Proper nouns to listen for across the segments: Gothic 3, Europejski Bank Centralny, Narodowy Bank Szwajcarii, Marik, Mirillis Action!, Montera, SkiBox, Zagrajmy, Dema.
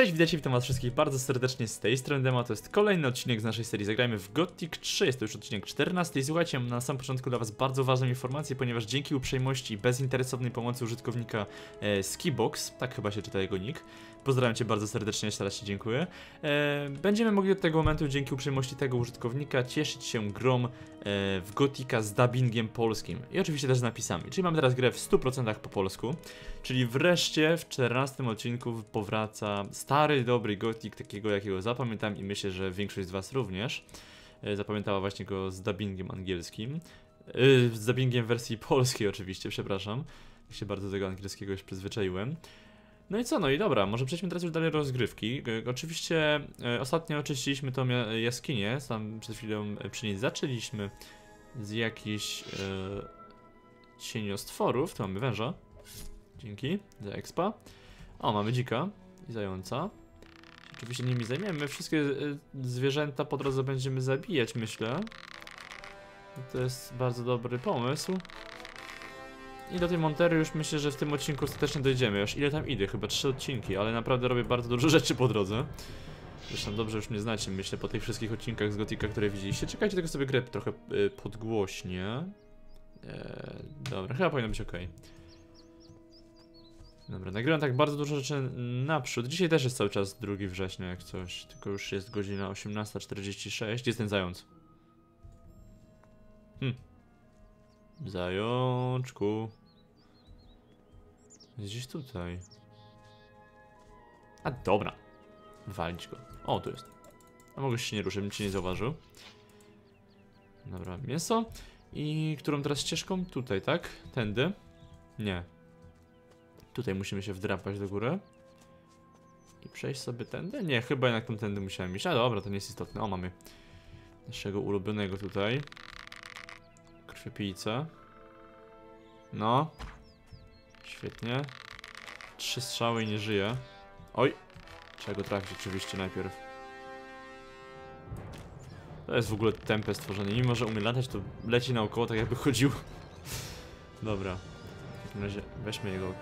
Cześć, witajcie, witam was wszystkich bardzo serdecznie z tej strony Dema, to jest kolejny odcinek z naszej serii Zagrajmy w Gothic 3, jest to już odcinek 14 i słuchajcie, na sam początku dla was bardzo ważną informację, ponieważ dzięki uprzejmości i bezinteresownej pomocy użytkownika SkiBox, tak chyba się czyta jego nick, pozdrawiam cię bardzo serdecznie, jeszcze raz ci dziękuję, będziemy mogli od tego momentu dzięki uprzejmości tego użytkownika cieszyć się grą w Gothica z dubbingiem polskim i oczywiście też z napisami, czyli mamy teraz grę w 100% po polsku, czyli wreszcie w 14 odcinku powraca stary, dobry Gothic, takiego jakiego zapamiętam i myślę, że większość z was również zapamiętała właśnie go z dubbingiem angielskim, z dubbingiem wersji polskiej oczywiście, przepraszam, jak się bardzo do tego angielskiego już przyzwyczaiłem. No i co, no i dobra, może przejdźmy teraz już dalej rozgrywki. Oczywiście ostatnio oczyściliśmy tą jaskinię, tam przed chwilą przy niej zaczęliśmy z jakichś cieniostworów, tu mamy węża, dzięki za expa. O, mamy dzika i zająca. Oczywiście nimi zajmiemy, wszystkie zwierzęta po drodze będziemy zabijać, myślę. To jest bardzo dobry pomysł. I do tej Montery już myślę, że w tym odcinku ostatecznie dojdziemy. Już ile tam idę? Chyba 3 odcinki, ale naprawdę robię bardzo dużo rzeczy po drodze. Zresztą dobrze już mnie znacie, myślę, po tych wszystkich odcinkach z Gothica, które widzieliście. Czekajcie, tylko sobie grę trochę podgłośnie. Dobra, chyba powinno być ok. Dobra, nagrywam tak bardzo dużo rzeczy naprzód. Dzisiaj też jest cały czas 2 września jak coś, tylko już jest godzina 18:46. Gdzie jest ten zając? Zajączku. Jest gdzieś tutaj. A dobra. Walić go. O, tu jest. A mogę się nie ruszyć, bym cię nie zauważył. Dobra, mięso. I którą teraz ścieżką? Tutaj, tak? Tędy? Nie. Tutaj musimy się wdrapać do góry. I przejść sobie tędy? Nie, chyba jednak tam tędy musiałem iść. A dobra, to nie jest istotne. O, mamy naszego ulubionego tutaj. Krwiopijca. No. Świetnie. 3 strzały i nie żyje. Oj. Trzeba go trafić oczywiście najpierw. To jest w ogóle tempe stworzenie. Mimo że umie latać, to leci naokoło tak jakby chodził. Dobra. W takim razie weźmy jego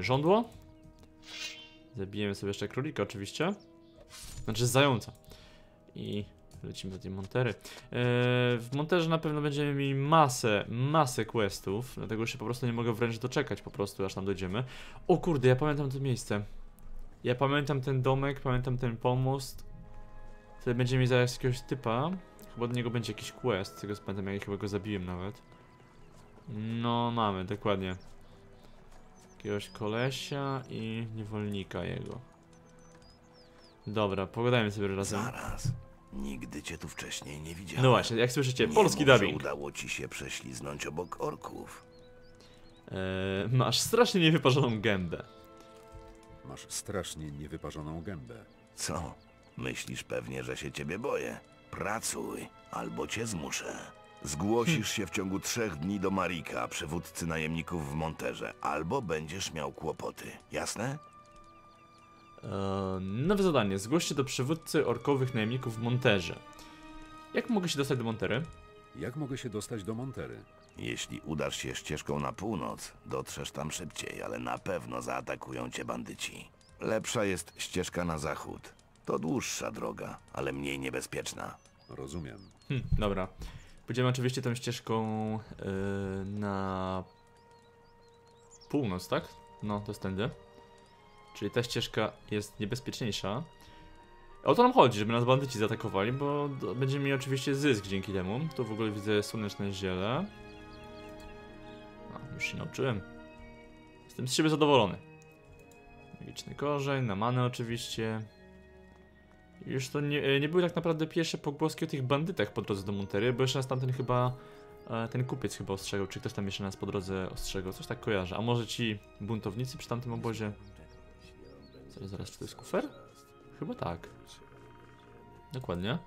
żądło. Zabijemy sobie jeszcze królika oczywiście. Znaczy zająca. I... lecimy do tej Montery. W Monterze na pewno będziemy mieli masę questów, dlatego się po prostu nie mogę wręcz doczekać po prostu, aż tam dojdziemy. O kurde, ja pamiętam to miejsce. Ja pamiętam ten domek, pamiętam ten pomost. Tutaj będziemy mieli zaraz jakiegoś typa. Chyba od niego będzie jakiś quest, tego pamiętam, jak chyba go zabiłem nawet. No mamy, dokładnie. Jakiegoś kolesia i niewolnika jego. Dobra, pogadajmy sobie razem. Zaraz. Nigdy cię tu wcześniej nie widziałem. No właśnie, jak słyszycie, polski dubbing. Udało ci się prześliznąć obok orków. Masz strasznie niewyparzoną gębę. Masz strasznie niewyparzoną gębę. Co? Myślisz pewnie, że się ciebie boję? Pracuj, albo cię zmuszę. Zgłosisz się w ciągu 3 dni do Marika, przywódcy najemników w Monterze, albo będziesz miał kłopoty. Jasne? Nowe zadanie. Zgłoś się do przywódcy orkowych najemników w Monterze. Jak mogę się dostać do Montery? Jak mogę się dostać do Montery? Jeśli udasz się ścieżką na północ, dotrzesz tam szybciej, ale na pewno zaatakują cię bandyci. Lepsza jest ścieżka na zachód. To dłuższa droga, ale mniej niebezpieczna. Rozumiem. Dobra. Pójdziemy oczywiście tą ścieżką na północ, tak? No, to jest tędy. Czyli ta ścieżka jest niebezpieczniejsza. O to nam chodzi, żeby nas bandyci zaatakowali, bo będziemy mieli oczywiście zysk dzięki temu. Tu w ogóle widzę słoneczne ziele. No, już się nauczyłem. Jestem z siebie zadowolony. Magiczny korzeń, na manę oczywiście. Już to nie były tak naprawdę pierwsze pogłoski o tych bandytach po drodze do Montery, bo jeszcze nas tamten chyba... ten kupiec chyba ostrzegał, czy ktoś tam jeszcze nas po drodze ostrzegał. Coś tak kojarzę. A może ci buntownicy przy tamtym obozie? Zaraz, czy to jest kufer? Chyba tak. Dokładnie.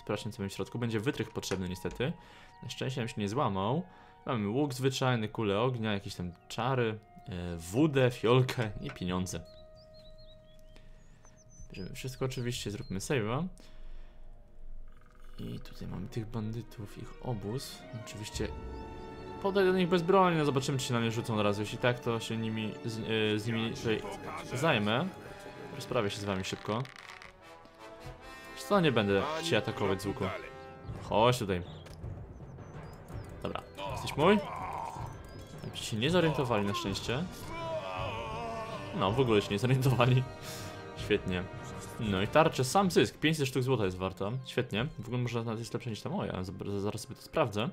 Sprawdźmy, co mamy w środku. Będzie wytrych potrzebny niestety. Na szczęście nam się nie złamał. Mamy łuk zwyczajny, kulę ognia, jakieś tam czary, wódę, fiolkę i pieniądze. Bierzemy wszystko oczywiście, zróbmy save'a. I tutaj mamy tych bandytów, ich obóz. Oczywiście podaj do nich bezbronnie, no zobaczymy, czy się na nie rzucą od razu. Jeśli tak, to się nimi, z nimi tutaj zajmę. Rozprawię się z wami szybko. Wiesz co, nie będę cię atakować z łuku. Chodź tutaj. Dobra, jesteś mój? Jakby się nie zorientowali na szczęście. No, w ogóle się nie zorientowali. Świetnie. No i tarczę, sam zysk, 500 sztuk złota jest warta. Świetnie, w ogóle może nawet jest lepsza niż ta moja. Zaraz sobie to sprawdzę.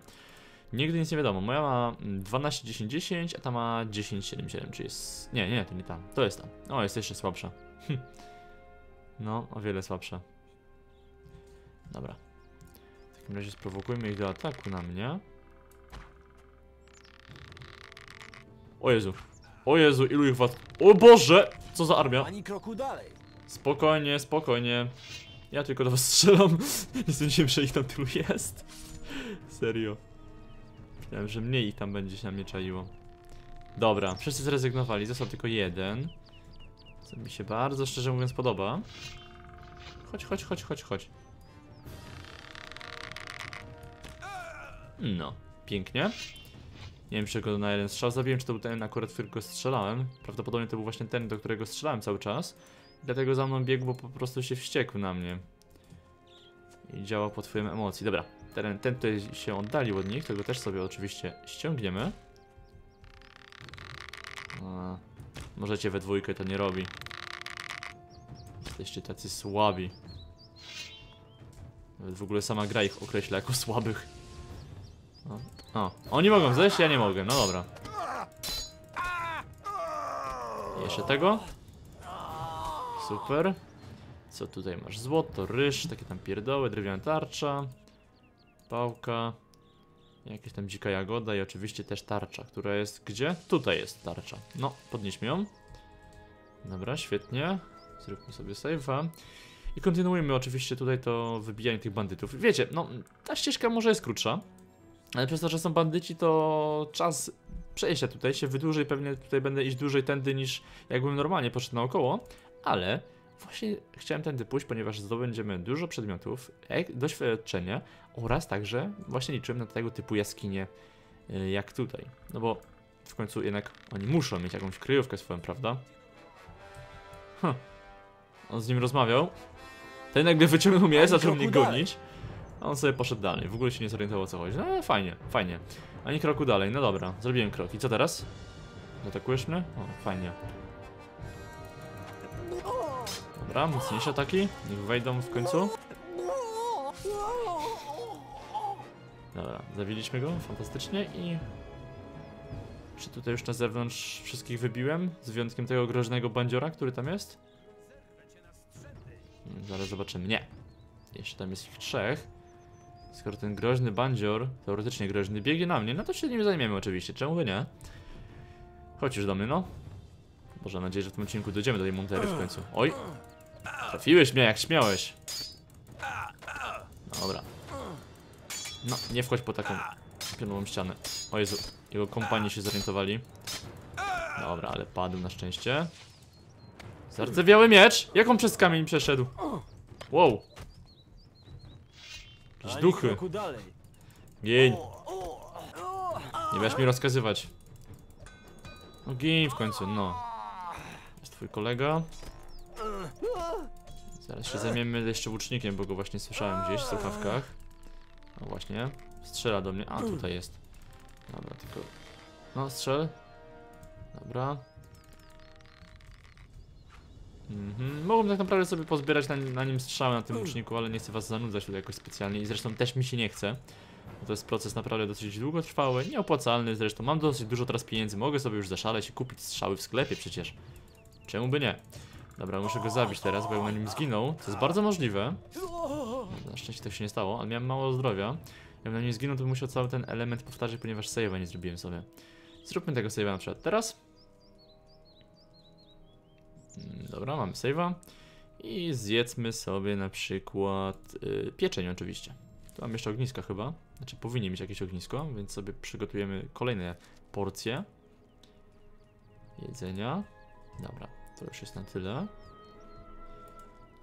Nigdy nic nie wiadomo, moja ma 12,10,10, a ta ma 10,77, czy jest... Nie, nie, to nie ta, to jest ta. O, jest jeszcze słabsza. No, o wiele słabsza. Dobra. W takim razie sprowokujmy ich do ataku na mnie. O Jezu. O Jezu, ilu ich was... O Boże! Co za armia? Ani kroku dalej. Spokojnie, spokojnie. Ja tylko do was strzelam. Nie sądziłem, że ich tam tylu jest. Serio. Myślałem, że mniej ich tam będzie się na mnie czaiło. Dobra, wszyscy zrezygnowali. Został tylko jeden. Co mi się bardzo szczerze mówiąc podoba. Chodź, chodź, chodź, chodź, chodź. No, pięknie. Nie wiem, czy go na jeden strzał zabiłem, czy to był ten akurat, którego strzelałem. Prawdopodobnie to był właśnie ten, do którego strzelałem cały czas. Dlatego za mną biegł, bo po prostu się wściekł na mnie. I działa pod wpływem emocji. Dobra, ten tutaj się oddalił od nich, tego też sobie oczywiście ściągniemy. A, możecie we dwójkę, to nie robi. Jesteście tacy słabi. Nawet w ogóle sama gra ich określa jako słabych. O, oni mogą zejść, ja nie mogę, no dobra. Jeszcze tego. Super. Co tutaj masz? Złoto, ryż, takie tam pierdoły, drewniana tarcza, pałka, jakaś tam dzika jagoda i oczywiście też tarcza, która jest gdzie? Tutaj jest tarcza. No, podnieśmy ją. Dobra, świetnie. Zróbmy sobie save'a. I kontynuujemy oczywiście tutaj to wybijanie tych bandytów. Wiecie, no, ta ścieżka może jest krótsza. Ale przez to, że są bandyci, to czas przejścia tutaj się wydłuży i pewnie tutaj będę iść dłużej tędy niż jakbym normalnie poszedł naokoło. Ale właśnie chciałem tędy pójść, ponieważ zdobędziemy dużo przedmiotów, doświadczenia oraz także właśnie liczyłem na tego typu jaskinie jak tutaj. No bo w końcu jednak oni muszą mieć jakąś kryjówkę swoją, prawda? On z nim rozmawiał. Ten nagle wyciągnął mnie, zaczął mnie gonić. A on sobie poszedł dalej, w ogóle się nie zorientował o co chodzi. No fajnie, fajnie. Ani kroku dalej, no dobra, zrobiłem krok. I co teraz? Atakujesz mnie? O, fajnie. Dobra, mocniejsze ataki. Niech wejdą w końcu. Dobra, zawiliśmy go, fantastycznie i... Czy tutaj już na zewnątrz wszystkich wybiłem? Z wyjątkiem tego groźnego bandziora, który tam jest? Zaraz zobaczymy, nie. Jeszcze tam jest ich trzech. Skoro ten groźny bandzior, teoretycznie groźny, biegnie na mnie, no to się nim zajmiemy oczywiście, czemu by nie? Chodź już do mnie, no. Boże, mam nadzieję, że w tym odcinku dojdziemy do tej Montery w końcu. Oj! Trafiłeś mnie jak śmiałeś! Dobra. No, nie wchodź po taką pionową ścianę. O Jezu, jego kompanii się zorientowali. Dobra, ale padł na szczęście. Zardzewiały miecz! Jak on przez kamień przeszedł? Wow! Jakieś duchy. Gień. Nie będziesz mi rozkazywać. No gień w końcu, no. Jest twój kolega. Zaraz się zajmiemy jeszcze łucznikiem, bo go właśnie słyszałem gdzieś w słuchawkach. No właśnie, strzela do mnie, a tutaj jest. Dobra, tylko... No strzel. Dobra. Mogłem tak naprawdę sobie pozbierać na nim strzały na tym łuczniku, ale nie chcę was zanudzać tutaj jakoś specjalnie i zresztą też mi się nie chce. Bo to jest proces naprawdę dosyć długotrwały, nieopłacalny zresztą. Mam dosyć dużo teraz pieniędzy, mogę sobie już zaszaleć i kupić strzały w sklepie przecież. Czemu by nie? Dobra, muszę go zabić teraz, bo ja na nim zginął, co jest bardzo możliwe. Na szczęście tak się nie stało, ale miałem mało zdrowia. Jakbym na nim zginął, to bym musiał cały ten element powtarzać, ponieważ save'a nie zrobiłem sobie. Zróbmy tego save'a na przykład teraz. Dobra, mamy save'a. I zjedzmy sobie na przykład pieczeń oczywiście. Tu mam jeszcze ogniska chyba. Znaczy powinien mieć jakieś ognisko, więc sobie przygotujemy kolejne porcje jedzenia. Dobra, to już jest na tyle.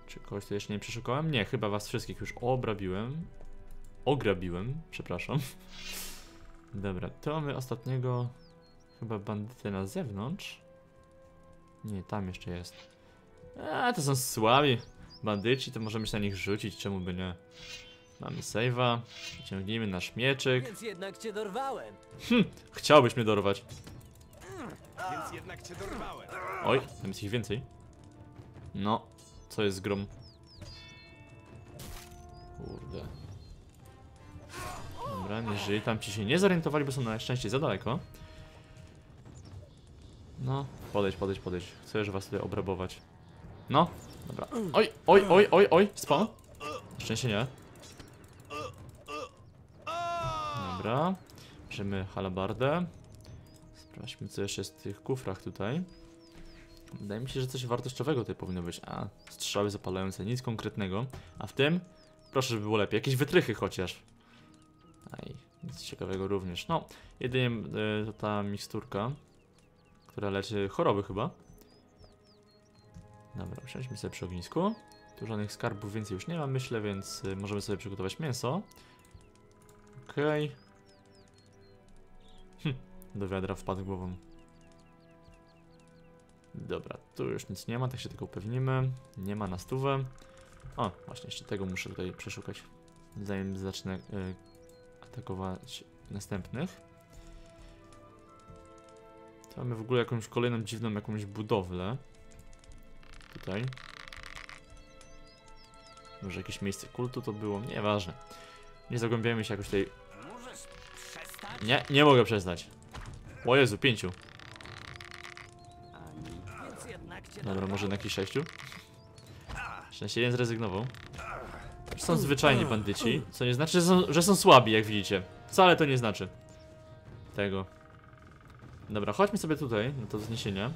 Czy kogoś tu jeszcze nie przeszukałem? Nie, chyba was wszystkich już ograbiłem, przepraszam. Dobra, to mamy ostatniego chyba bandytę na zewnątrz. Nie, tam jeszcze jest. A, to są słabi bandyci, to możemy się na nich rzucić, czemu by nie. Mamy save'a, ciągnijmy nasz mieczyk. Więc jednak cię dorwałem. Chciałbyś mnie dorwać. Więc jednak cię dorwałem. Oj, tam jest ich więcej. No, co jest grom? Kurde. Dobra, jeżeli tam ci się nie zorientowali, bo są na szczęście za daleko. No, podejdź. Chcę was tutaj obrabować. No, dobra. Oj, spadł. Na szczęście nie. Dobra, bierzemy halabardę. Sprawdźmy, co jeszcze jest w tych kufrach tutaj. Wydaje mi się, że coś wartościowego tutaj powinno być. A, strzały zapalające, nic konkretnego. A w tym? Proszę, żeby było lepiej. Jakieś wytrychy chociaż. Aj, nic ciekawego również. No, jedynie to ta miksturka, która leczy choroby chyba. Dobra, przejdźmy sobie przy ognisku. Tu żadnych skarbów więcej już nie ma, myślę, więc możemy sobie przygotować mięso. Okej. Do wiadra wpadł głową. Dobra, tu już nic nie ma, tak się tylko upewnimy. Nie ma na stówę. O, właśnie, jeszcze tego muszę tutaj przeszukać, zanim zacznę atakować następnych. Tu mamy w ogóle jakąś kolejną dziwną jakąś budowlę. Tutaj. Może jakieś miejsce kultu to było? Nieważne. Nie zagłębiajmy się jakoś tutaj. Nie, nie mogę przestać. O Jezu, 5. Dobra, może na jakichś 6? Szczęście, jeden zrezygnował. Są zwyczajni bandyci, co nie znaczy, że są słabi, jak widzicie. Wcale to nie znaczy tego. Dobra, chodźmy sobie tutaj, na to wzniesienie.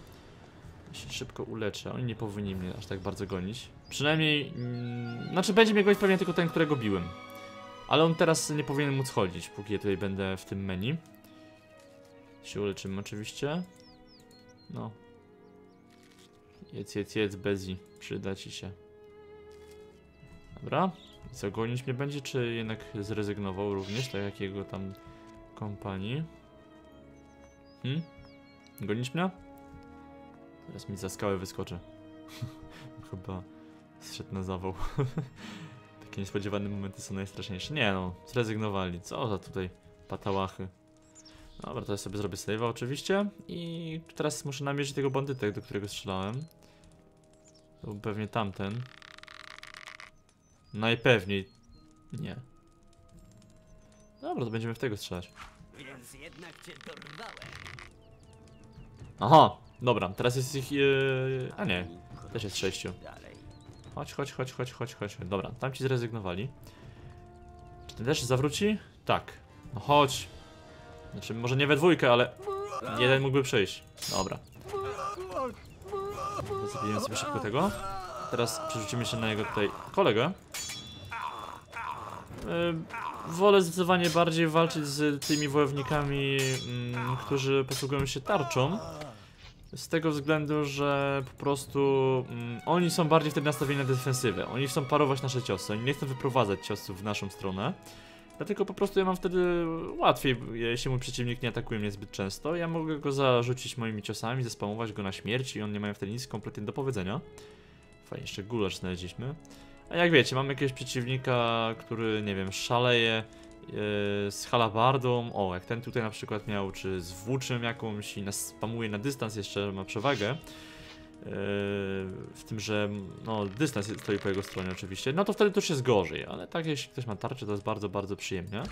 Ja się szybko uleczę, oni nie powinni mnie aż tak bardzo gonić. Przynajmniej, znaczy będzie mnie gonić pewnie tylko ten, którego biłem. Ale on teraz nie powinien móc chodzić, póki ja tutaj będę w tym menu. Się uleczymy oczywiście. No. Jedz, Bezi, przyda ci się. Dobra, co, gonić mnie będzie, czy jednak zrezygnował również, tak jak jego tam kompanii? Gonić mnie? Teraz mi za skałę wyskoczy. Chyba zszedł na zawał. Takie niespodziewane momenty są najstraszniejsze. Nie no, zrezygnowali, co za tutaj patałachy. Dobra, to ja sobie zrobię save'a oczywiście. I teraz muszę namierzyć tego bandytek, do którego strzelałem. To był pewnie tamten. Najpewniej. Nie. Dobra, to będziemy w tego strzelać. Więc jednak cię dorwałem. Aha, dobra, teraz jest ich... a nie, też jest 6. Chodź. Dobra, tam ci zrezygnowali. Czy ten też zawróci? Tak. No chodź. Znaczy, może nie we dwójkę, ale jeden mógłby przyjść. Dobra. Zabijemy sobie szybko tego. Teraz przerzucimy się na jego tutaj kolegę. Wolę zdecydowanie bardziej walczyć z tymi wojownikami, którzy posługują się tarczą. Z tego względu, że po prostu oni są bardziej wtedy nastawieni na defensywę. Oni chcą parować nasze ciosy, oni nie chcą wyprowadzać ciosów w naszą stronę. Dlatego po prostu ja mam wtedy łatwiej, jeśli mój przeciwnik nie atakuje mnie zbyt często. Ja mogę go zarzucić moimi ciosami, zaspamować go na śmierć i on nie ma wtedy nic kompletnie do powiedzenia. Fajnie, jeszcze gulasz znaleźliśmy. A jak wiecie, mamy jakiegoś przeciwnika, który, nie wiem, szaleje z halabardą. O, jak ten tutaj na przykład miał, czy z włóczym jakąś i nas spamuje na dystans, jeszcze ma przewagę. W tym, że no, dystans stoi po jego stronie oczywiście. No to wtedy to już jest gorzej, ale tak jeśli ktoś ma tarczę, to jest bardzo, bardzo przyjemnie.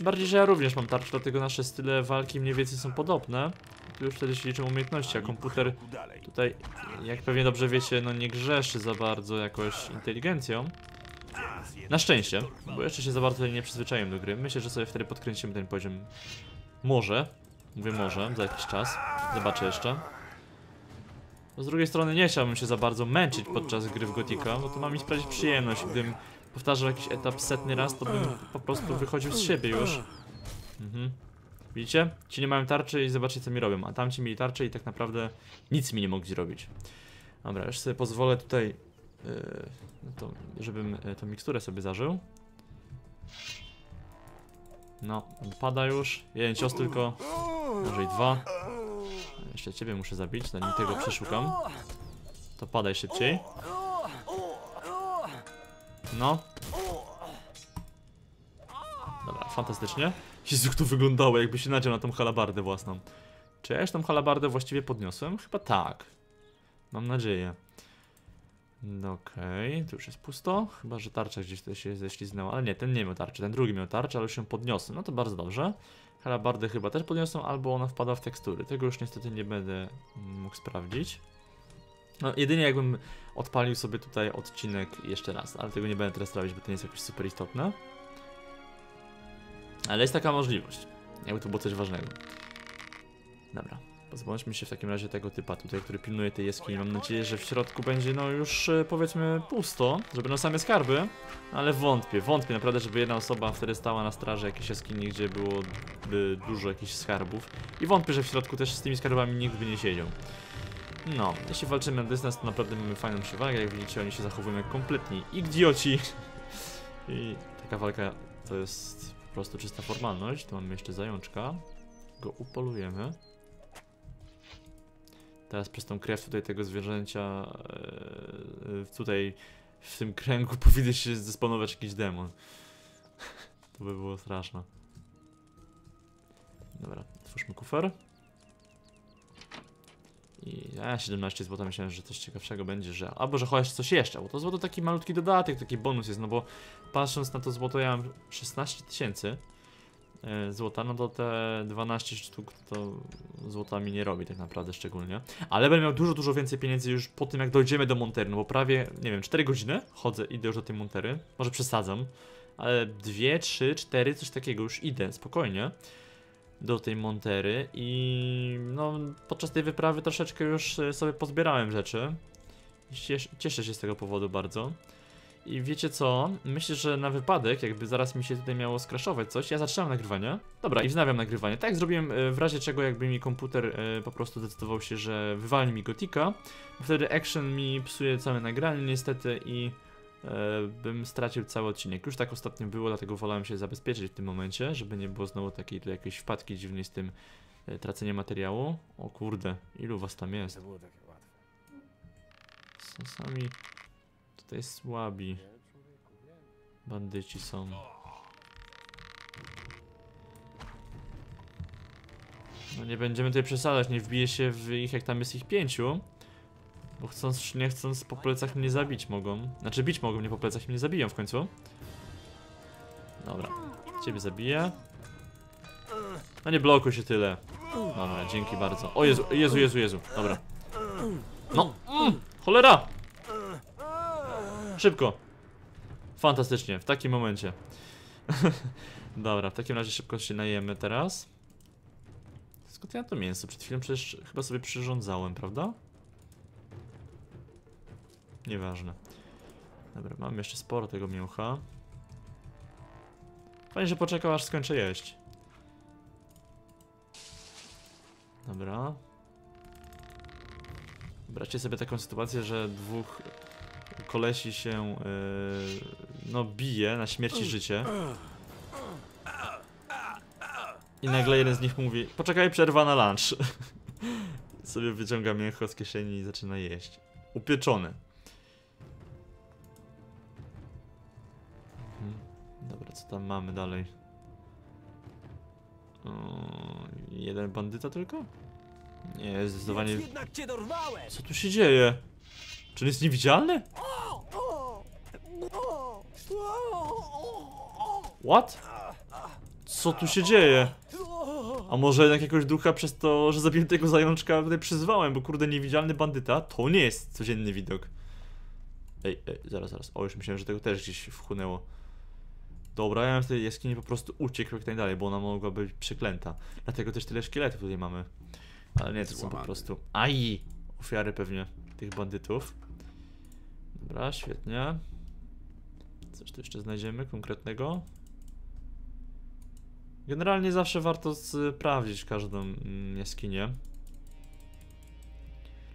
Bardziej, że ja również mam tarczę, dlatego nasze style walki mniej więcej są podobne. Tu już wtedy się liczą umiejętności, a komputer tutaj, jak pewnie dobrze wiecie, no nie grzeszy za bardzo jakoś inteligencją. Na szczęście, bo jeszcze się za bardzo nie przyzwyczaiłem do gry. Myślę, że sobie wtedy podkręcimy ten poziom. Może, mówię może, za jakiś czas, zobaczę jeszcze. Z drugiej strony nie chciałbym się za bardzo męczyć podczas gry w Gothica, bo to ma mi sprawić przyjemność. Gdybym powtarzał jakiś etap setny raz, to bym po prostu wychodził z siebie już. Widzicie? Ci nie mają tarczy i zobaczcie, co mi robią, a tamci mieli tarczę i tak naprawdę nic mi nie mogli zrobić. Dobra, już sobie pozwolę tutaj, to, żebym tą miksturę sobie zażył. No, pada już, jeden cios tylko, może i dwa. Jeszcze ciebie muszę zabić, zanim tego przeszukam. To padaj szybciej. No. Dobra, fantastycznie. Jezu, jak to wyglądało, jakby się nadział na tą halabardę własną. Czy ja już tą halabardę właściwie podniosłem? Chyba tak. Mam nadzieję. No okej, tu już jest pusto. Chyba, że tarcza gdzieś tutaj się ześliznęła. Ale nie, ten nie miał tarczy, ten drugi miał tarczę, ale już ją podniosłem. No to bardzo dobrze. Halabardę chyba też podniosłem, albo ona wpada w tekstury. Tego już niestety nie będę mógł sprawdzić. No, jedynie jakbym odpalił sobie tutaj odcinek jeszcze raz, ale tego nie będę teraz robić, bo to nie jest jakoś super istotne. Ale jest taka możliwość, jakby to było coś ważnego. Dobra, pozbądźmy się w takim razie tego typa tutaj, który pilnuje tej jaskini. Mam nadzieję, że w środku będzie no już powiedzmy pusto, że będą same skarby. Ale wątpię, wątpię naprawdę, żeby jedna osoba wtedy stała na straży jakiejś jaskini, gdzie byłoby dużo jakichś skarbów. I wątpię, że w środku też z tymi skarbami nikt by nie siedział. No, jeśli walczymy na dystans, to naprawdę mamy fajną przewagę. Jak widzicie, oni się zachowują jak kompletni idioci. I taka walka to jest po prostu czysta formalność. Tu mamy jeszcze zajączka. Go upolujemy. Teraz przez tą krew tutaj tego zwierzęcia tutaj w tym kręgu powinien się zespawnować jakiś demon. To by było straszne. Dobra, otwórzmy kufer. I 17 złota, myślałem, że coś ciekawszego będzie, że... Albo, że chociaż coś jeszcze, bo to złoto taki malutki dodatek, taki bonus jest, no bo patrząc na to złoto, ja mam 16 000 złota, no to te 12 sztuk to złota mi nie robi tak naprawdę szczególnie. Ale będę miał dużo, dużo więcej pieniędzy już po tym, jak dojdziemy do Montery, no bo prawie, nie wiem, 4 godziny chodzę, idę już do tej Montery, może przesadzam, ale 2, 3, 4, coś takiego, już idę, spokojnie. Do tej Montery i no podczas tej wyprawy troszeczkę już sobie pozbierałem rzeczy. Cieszę się z tego powodu bardzo. I wiecie co? Myślę, że na wypadek, jakby zaraz mi się tutaj miało skraszować coś, ja zaczynam nagrywanie. Dobra, i wznawiam nagrywanie. Tak zrobiłem w razie czego, jakby mi komputer po prostu decydował się, że wywali mi Gothica. Wtedy action mi psuje całe nagranie niestety i bym stracił cały odcinek. Już tak ostatnio było, dlatego wolałem się zabezpieczyć w tym momencie, żeby nie było znowu takiej tu jakiejś wpadki dziwnej z tym traceniem materiału. O kurde, ilu was tam jest? Są sami tutaj słabi. Bandyci są. No nie będziemy tutaj przesadzać, nie wbije się w ich, jak tam jest ich 5. Bo chcąc czy nie chcąc, po plecach mnie zabić mogą. Znaczy bić mogą mnie po plecach i mnie zabiją w końcu. Dobra, ciebie zabiję. No nie blokuj się tyle. Dobra, dzięki bardzo. O Jezu, Jezu, Jezu, Jezu. Dobra. No, cholera! Szybko. Fantastycznie, w takim momencie. Dobra, w takim razie szybko się najemy teraz. Skąd ja to mięso? Przed chwilą przecież chyba sobie przyrządzałem, prawda? Nieważne. Dobra, mam jeszcze sporo tego mięcha. Fajnie, że poczekał, aż skończę jeść. Dobra. Wyobraźcie sobie taką sytuację, że dwóch kolesi się no bije na śmierć i życie. I nagle jeden z nich mówi: poczekaj, przerwa na lunch. Sobie wyciąga mięcho z kieszeni i zaczyna jeść. Upieczony. Dobra, co tam mamy dalej? O, jeden bandyta tylko? Nie, zdecydowanie... Co tu się dzieje? Czy on jest niewidzialny? What? Co tu się dzieje? A może jednak jakiegoś ducha przez to, że zabiłem tego zajączka tutaj przyzwałem, bo kurde niewidzialny bandyta to nie jest codzienny widok. Ej, zaraz, zaraz. O, już myślałem, że tego też gdzieś wchłonęło. Dobra, ja bym w tej jaskini po prostu uciekł jak najdalej, bo ona mogła być przeklęta. Dlatego też tyle szkieletów tutaj mamy. Ale nie, to są po prostu... Aj! Ofiary pewnie tych bandytów. Dobra, świetnie. Coś tu jeszcze znajdziemy konkretnego. Generalnie zawsze warto sprawdzić każdą jaskinię.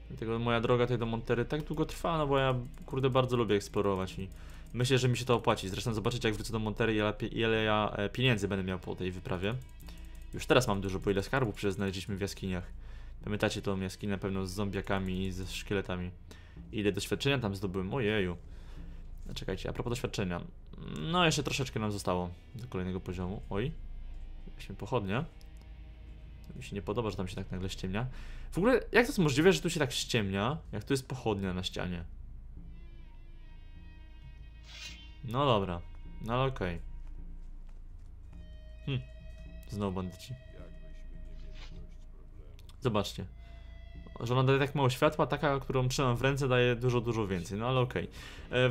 Dlatego moja droga tutaj do Montery tak długo trwa, no bo ja kurde bardzo lubię eksplorować i myślę, że mi się to opłaci. Zresztą zobaczycie, jak wrócę do Montery, ile ja pieniędzy będę miał po tej wyprawie. Już teraz mam dużo, bo ile skarbów przecież znaleźliśmy w jaskiniach. Pamiętacie tą jaskinię na pewno z zombiakami i ze szkieletami. Ile doświadczenia tam zdobyłem? Ojeju. Czekajcie, a propos doświadczenia. No, jeszcze troszeczkę nam zostało do kolejnego poziomu. Oj. Weźmy pochodnie. Mi się nie podoba, że tam się tak nagle ściemnia. W ogóle, jak to jest możliwe, że tu się tak ściemnia? Jak tu jest pochodnia na ścianie? No dobra. No ale okej. Znowu bandyci. Zobaczcie. Że ona daje tak mało światła, taka, którą trzymam w ręce, daje dużo, dużo więcej. No ale okej.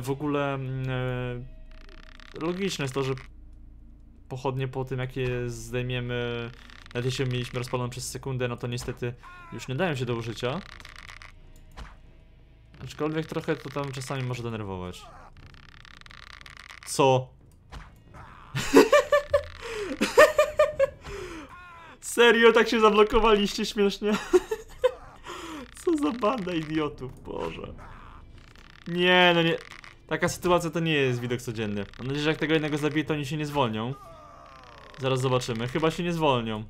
W ogóle logiczne jest to, że pochodnie po tym, jak je zdejmiemy, nawet jeśli mieliśmy rozpaloną przez sekundę, no to niestety już nie dają się do użycia. Aczkolwiek trochę to tam czasami może denerwować. Co? Serio, tak się zablokowaliście śmiesznie? Co za banda idiotów, Boże. Nie, no nie. Taka sytuacja to nie jest widok codzienny. Mam nadzieję, że jak tego jednego zabiję, to oni się nie zwolnią. Zaraz zobaczymy. Chyba się nie zwolnią.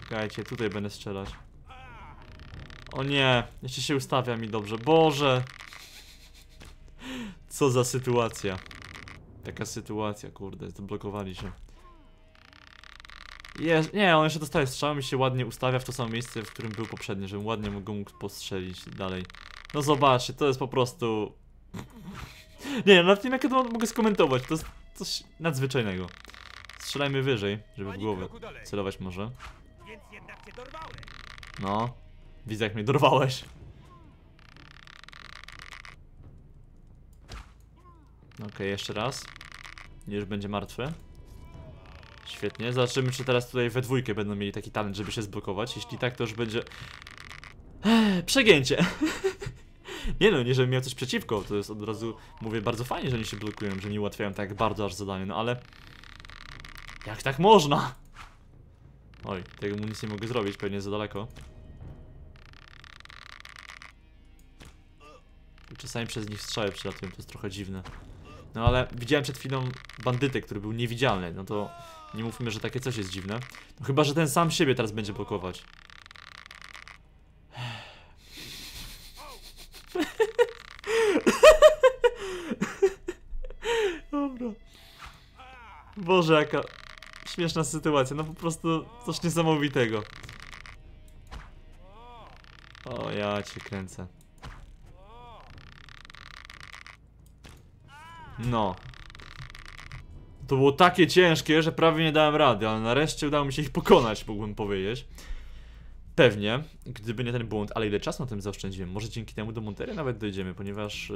Czekajcie, tutaj będę strzelać. O nie, jeszcze się ustawia mi dobrze. Boże. Co za sytuacja. Taka sytuacja, kurde, zablokowali się. Jest, nie, on jeszcze dostaje strzał i się ładnie ustawia w to samo miejsce, w którym był poprzednio, żebym ładnie mógł postrzelić dalej. No zobaczcie, to jest po prostu... Nie, nad tym jak to mogę skomentować, to jest coś nadzwyczajnego. Strzelajmy wyżej, żeby w głowę celować może. No, widzę jak mnie dorwałeś. Okej, jeszcze raz. Już będzie martwy. Świetnie, zobaczymy czy teraz tutaj we dwójkę będą mieli taki talent, żeby się zblokować. Jeśli tak, to już będzie... Przegięcie! Nie no, nie żebym miał coś przeciwko, to jest od razu... Mówię, bardzo fajnie, że oni się blokują, że nie ułatwiają tak bardzo aż zadanie, no ale... Jak tak można? Oj, tego mu nic nie mogę zrobić, pewnie jest za daleko. Czasami przez nich strzały przylatują, to jest trochę dziwne. No ale widziałem przed chwilą bandytę, który był niewidzialny, no to nie mówmy, że takie coś jest dziwne. No chyba, że ten sam siebie teraz będzie blokować. Dobra. Boże, jaka śmieszna sytuacja, no po prostu coś niesamowitego. O, ja cię kręcę. No. To było takie ciężkie, że prawie nie dałem rady, ale nareszcie udało mi się ich pokonać, mógłbym powiedzieć. Pewnie, gdyby nie ten błąd, ale ile czasu na tym zaoszczędziłem? Może dzięki temu do Montery nawet dojdziemy, ponieważ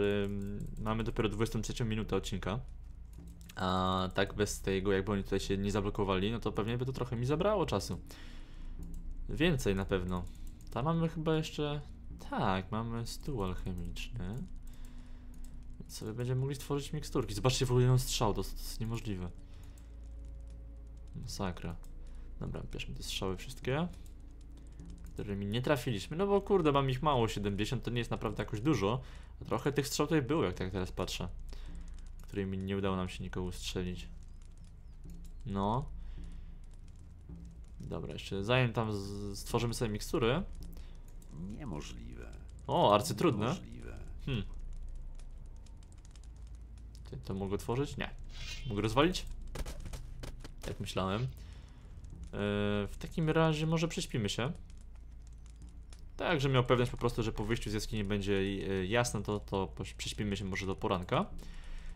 mamy dopiero 23 minutę odcinka. A tak bez tego, jakby oni tutaj się nie zablokowali, no to pewnie by to trochę mi zabrało czasu. Więcej na pewno. Tam mamy chyba jeszcze... Tak, mamy stół alchemiczny. Sobie będziemy mogli stworzyć miksturki. Zobaczcie w ogóle jeden strzał, to jest niemożliwe. Masakra. Dobra, bierzmy te strzały wszystkie, którymi nie trafiliśmy, no bo kurde, mam ich mało, 70, to nie jest naprawdę jakoś dużo. A trochę tych strzał tutaj było, jak tak teraz patrzę, którymi nie udało nam się nikogo strzelić. No. Dobra, jeszcze zanim tam stworzymy sobie mikstury. Niemożliwe. O, arcytrudne. To mogę otworzyć? Nie. Mogę rozwalić? Jak myślałem. W takim razie może prześpimy się. Tak, że miał pewność po prostu, że po wyjściu z jaskini będzie jasne, to prześpimy się może do poranka.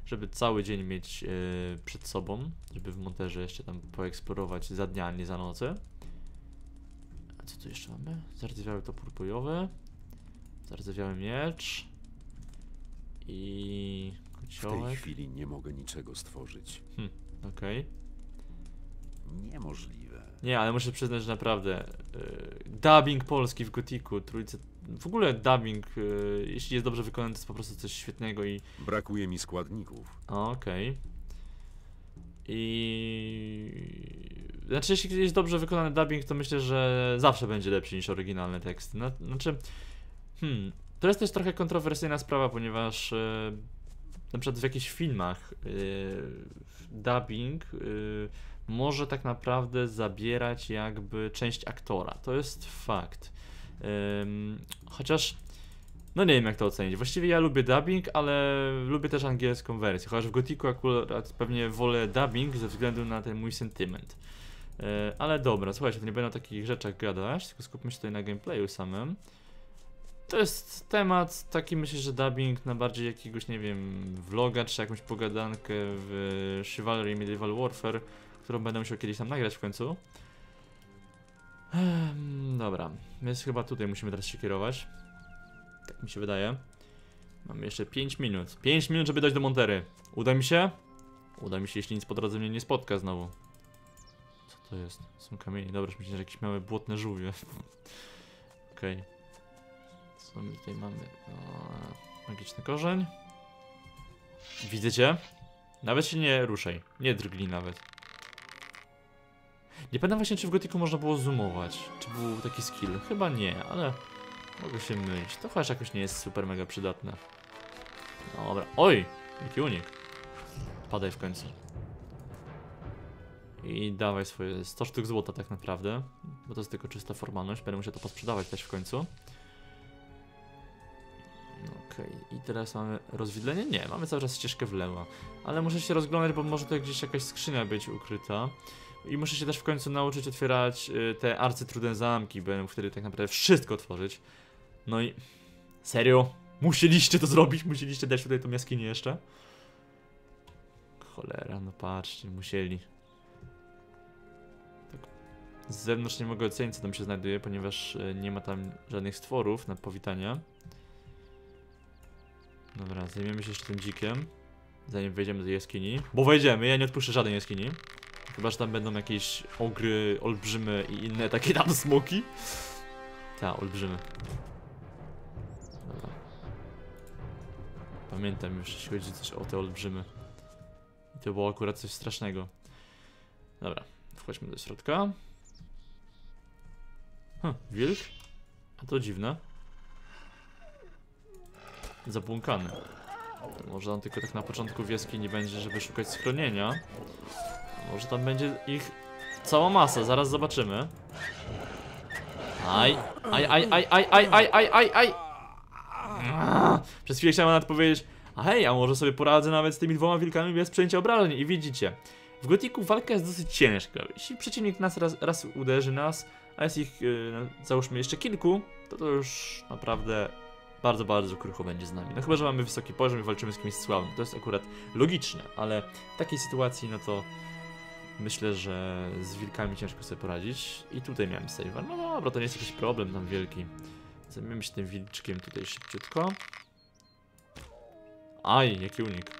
Żeby cały dzień mieć przed sobą. Żeby w Monterze jeszcze tam poeksplorować za dnia, a nie za nocy. A co tu jeszcze mamy? Zardzewiały topór bojowy. Zardzewiały miecz. I... Kociołek. W tej chwili nie mogę niczego stworzyć. Okej. Niemożliwe. Nie, ale muszę przyznać, że naprawdę dubbing polski w Gothicu trójce, w ogóle dubbing, jeśli jest dobrze wykonany, to jest po prostu coś świetnego i... Brakuje mi składników. Okej. Znaczy, jeśli jest dobrze wykonany dubbing, to myślę, że zawsze będzie lepszy niż oryginalny tekst. Znaczy... To jest też trochę kontrowersyjna sprawa, ponieważ... Na przykład w jakichś filmach dubbing może tak naprawdę zabierać jakby część aktora. To jest fakt. Chociaż No nie wiem jak to ocenić, właściwie ja lubię dubbing, ale lubię też angielską wersję, chociaż w Gothicu akurat pewnie wolę dubbing ze względu na ten mój sentyment. Ale dobra, słuchajcie, to nie będę o takich rzeczach gadać, tylko skupmy się tutaj na gameplayu samym. To jest temat taki, myślę, że dubbing na bardziej jakiegoś, nie wiem, vloga czy jakąś pogadankę w Chivalry Medieval Warfare, którą będę musiał kiedyś tam nagrać w końcu. Dobra, więc chyba tutaj musimy teraz się kierować. Tak mi się wydaje. Mamy jeszcze 5 minut. 5 minut, żeby dojść do Montery. Uda mi się? Uda mi się, jeśli nic po drodze mnie nie spotka znowu. Co to jest? Są kamienie. Dobra, myślę, że jakieś małe błotne żółwie. Okej. Okay. Co my tutaj mamy? Magiczny korzeń. Widzicie? Nawet się nie ruszaj. Nie drgnij nawet. Nie pamiętam właśnie, czy w Gothicu można było zoomować. Czy był taki skill? Chyba nie, ale... mogę się mylić. To chociaż jakoś nie jest super mega przydatne. Dobra. Oj! Jaki unik. Padaj w końcu. I dawaj swoje 100 sztuk złota tak naprawdę. Bo to jest tylko czysta formalność. Będę musiał to posprzedawać też w końcu. Okej. I teraz mamy rozwidlenie? Nie. Mamy cały czas ścieżkę w lewo. Ale muszę się rozglądać, bo może tutaj gdzieś jakaś skrzynia być ukryta. I muszę się też w końcu nauczyć otwierać te arcytrudne zamki. Będę wtedy tak naprawdę wszystko otworzyć. No i... serio? Musieliście to zrobić? Musieliście dać tutaj tą jaskinię jeszcze? Cholera, no patrzcie, musieli. Tak. Z zewnątrz nie mogę ocenić, co tam się znajduje, ponieważ nie ma tam żadnych stworów na powitanie. Dobra, zajmiemy się jeszcze tym dzikiem, zanim wejdziemy do jaskini. Bo wejdziemy, ja nie odpuszczę żadnej jaskini. Chyba, że tam będą jakieś ogry, olbrzymy i inne takie tam smoki. Ta, olbrzymy. Dobra. Pamiętam już, jeśli chodzi coś o te olbrzymy. I to było akurat coś strasznego. Dobra, wchodźmy do środka. Wilk? A to dziwne. Zabłąkany. Może on tylko tak na początku wioski nie będzie, żeby szukać schronienia. Może tam będzie ich cała masa, zaraz zobaczymy. Aj, aj, aj, aj, aj, aj, aj, aj, aj, aj. Przez chwilę chciałem nawet powiedzieć, a hej, a może sobie poradzę nawet z tymi dwoma wilkami bez przejęcia obrażeń. I widzicie, w Gothicu walka jest dosyć ciężka. Jeśli przeciwnik nas raz uderzy a jest ich, załóżmy jeszcze kilku, to już naprawdę bardzo, bardzo krucho będzie z nami. No chyba, że mamy wysoki poziom i walczymy z kimś słabym. To jest akurat logiczne, ale w takiej sytuacji, no to... myślę, że z wilkami ciężko sobie poradzić. I tutaj miałem save'a. No dobra, to nie jest jakiś problem tam wielki. Zajmiemy się tym wilczkiem tutaj szybciutko. Aj, jaki unik.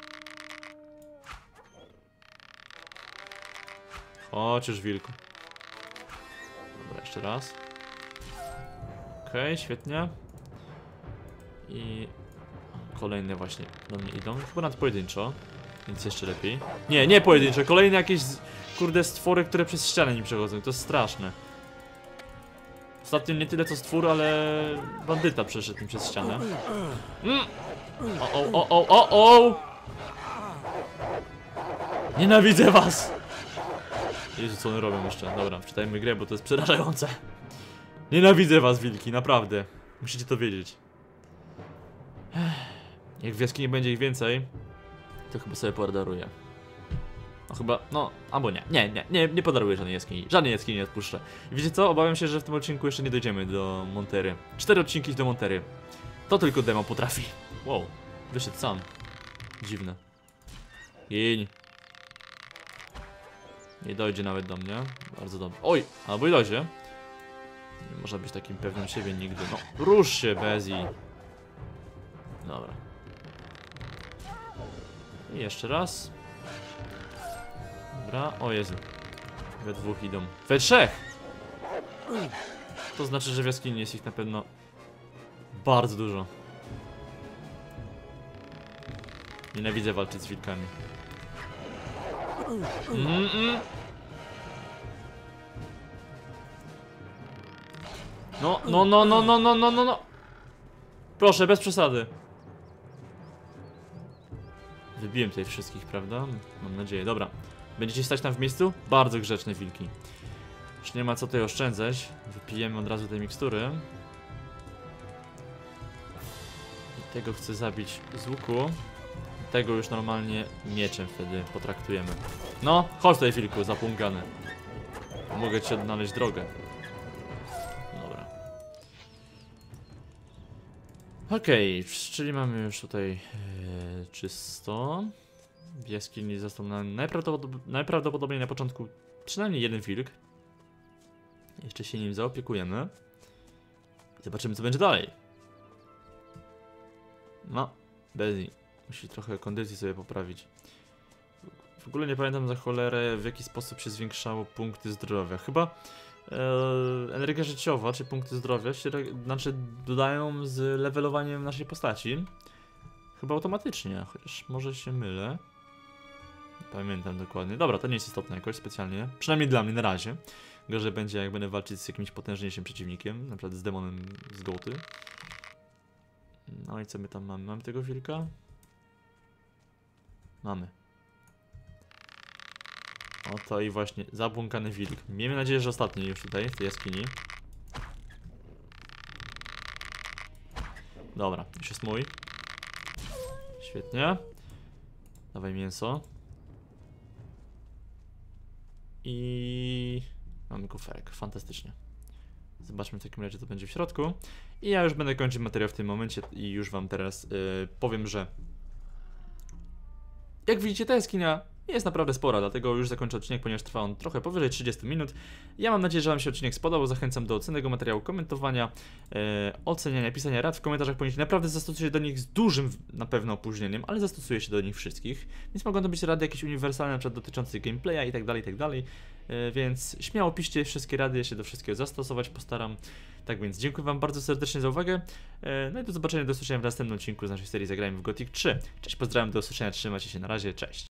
Chodź już, wilku. Dobra, jeszcze raz. Okej, świetnie. I... kolejne właśnie do mnie idą. Chyba nad pojedynczo. Nic jeszcze lepiej. Nie, nie pojedynczo. Kolejne jakieś... kurde, stwory, które przez ścianę nie przechodzą. To jest straszne. Ostatnio nie tyle co stwór, ale bandyta przeszedł mi przez ścianę. O! Nienawidzę was! Jezu, co one robią jeszcze? Dobra, czytajmy grę, bo to jest przerażające. Nienawidzę was, wilki, naprawdę. Musicie to wiedzieć. Jak w jaskini będzie ich więcej, to chyba sobie podaruję. No chyba, no, albo nie. Nie podaruję żadnej jaskini. Żadnej jaskini nie odpuszczę. I wiecie co? Obawiam się, że w tym odcinku jeszcze nie dojdziemy do Montery. 4 odcinki do Montery. To tylko demo potrafi. Wow, wyszedł sam. Dziwne. Gin. Nie dojdzie nawet do mnie. Bardzo dobrze. Oj, albo i dojdzie. Nie można być takim pewnym siebie nigdy. No, rusz się, Bezi. Dobra. I jeszcze raz. Dobra, o Jezu. We dwóch idą. We trzech! To znaczy, że w jaskini jest ich na pewno bardzo dużo. Nienawidzę walczyć z wilkami. No. Proszę, bez przesady. Wybiłem tutaj wszystkich, prawda? Mam nadzieję, dobra. Będziecie stać tam w miejscu? Bardzo grzeczne wilki. Już nie ma co tutaj oszczędzać. Wypijemy od razu tej mikstury. Tego chcę zabić z łuku. Tego już normalnie mieczem wtedy potraktujemy. No, chodź tutaj, wilku, zapłąkany. Mogę ci odnaleźć drogę. Dobra. Okej, czyli mamy już tutaj czysto. W jaskini został najprawdopodobniej na początku przynajmniej jeden wilk. Jeszcze się nim zaopiekujemy. I zobaczymy, co będzie dalej. No, Bezzy musi trochę kondycji sobie poprawić. W ogóle nie pamiętam za cholerę, w jaki sposób się zwiększało punkty zdrowia. Chyba energia życiowa, czy punkty zdrowia się dodają z levelowaniem naszej postaci. Chyba automatycznie, chociaż może się mylę. Nie pamiętam dokładnie. Dobra, to nie jest istotne jakoś specjalnie. Przynajmniej dla mnie na razie. Gorzej będzie, jak będę walczyć z jakimś potężniejszym przeciwnikiem. Na przykład z demonem z Goty. No i co my tam mamy? Mamy tego wilka? Mamy. Oto i właśnie zabłąkany wilk. Miejmy nadzieję, że ostatni już tutaj, w tej jaskini. Dobra, już jest mój. Świetnie. Dawaj mięso. I... mamy kuferek, fantastycznie. Zobaczmy w takim razie, co będzie w środku. I ja już będę kończył materiał w tym momencie i już wam teraz powiem, że... jak widzicie, ta jaskinia jest naprawdę spora, dlatego już zakończę odcinek, ponieważ trwa on trochę powyżej 30 minut. Ja mam nadzieję, że wam się odcinek spodobał. Zachęcam do oceny tego materiału, komentowania, oceniania, pisania rad w komentarzach, ponieważ naprawdę zastosuję do nich z dużym na pewno opóźnieniem, ale zastosuję się do nich wszystkich. Więc mogą to być rady jakieś uniwersalne, na przykład dotyczące gameplaya itd., itd. Więc śmiało piszcie wszystkie rady, ja się do wszystkiego zastosować postaram. Tak więc dziękuję wam bardzo serdecznie za uwagę. No i do zobaczenia, do usłyszenia w następnym odcinku z naszej serii Zagrajmy w Gothic 3. Cześć, pozdrawiam, do usłyszenia, trzymajcie się, na razie, cześć.